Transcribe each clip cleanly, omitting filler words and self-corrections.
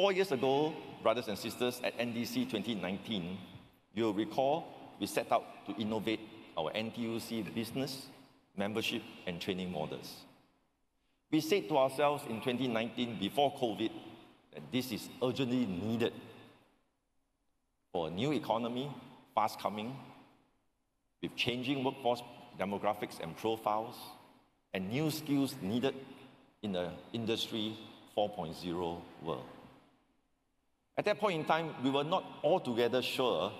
4 years ago, brothers and sisters, at NDC 2019, you'll recall we set out to innovate our NTUC business, membership, and training models. We said to ourselves in 2019, before COVID, that this is urgently needed for a new economy, fast coming, with changing workforce demographics and profiles, and new skills needed in the Industry 4.0 world. At that point in time, we were not altogether sure,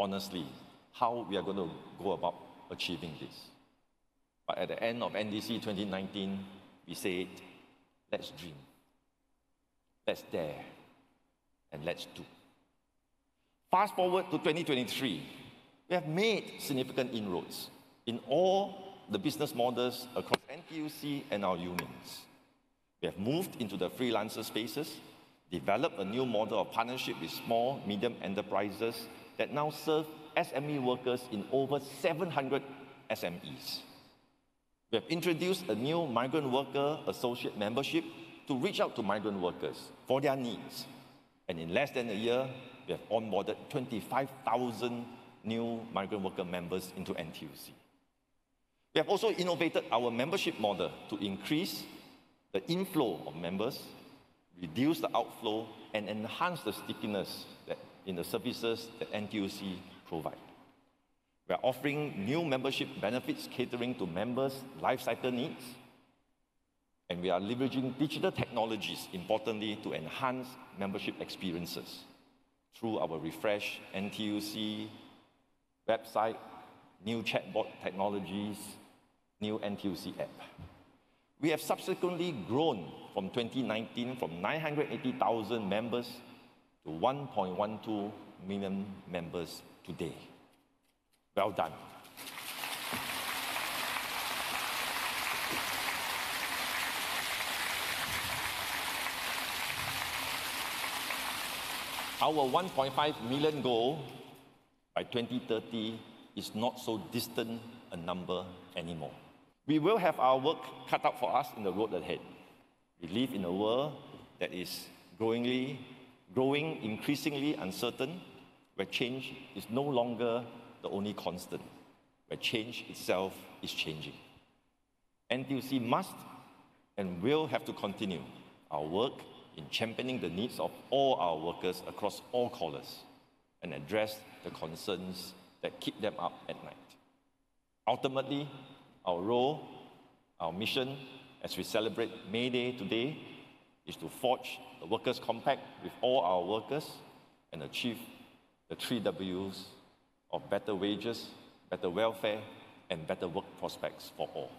honestly, how we are going to go about achieving this. But at the end of NDC 2019, we said, let's dream, let's dare, and let's do. Fast forward to 2023, we have made significant inroads in all the business models across NTUC and our unions. We have moved into the freelancer spaces, developed a new model of partnership with small, medium enterprises that now serve SME workers in over 700 SMEs. We have introduced a new migrant worker associate membership to reach out to migrant workers for their needs. And in less than a year, we have onboarded 25,000 new migrant worker members into NTUC. We have also innovated our membership model to increase the inflow of members, reduce the outflow, and enhance the stickiness in the services that NTUC provide. We are offering new membership benefits catering to members' lifecycle needs, and we are leveraging digital technologies, importantly, to enhance membership experiences through our refreshed NTUC website, new chatbot technologies, new NTUC app. We have subsequently grown from 2019 from 980,000 members to 1.12 million members today. Well done. Our 1.5 million goal by 2030 is not so distant a number anymore. We will have our work cut out for us in the road ahead. We live in a world that is growing increasingly uncertain, where change is no longer the only constant, where change itself is changing. NTUC must and will have to continue our work in championing the needs of all our workers across all callers and address the concerns that keep them up at night. Ultimately, our role, our mission, as we celebrate May Day today, is to forge the Workers' Compact with all our workers and achieve the 3 Ws of better wages, better welfare, and better work prospects for all.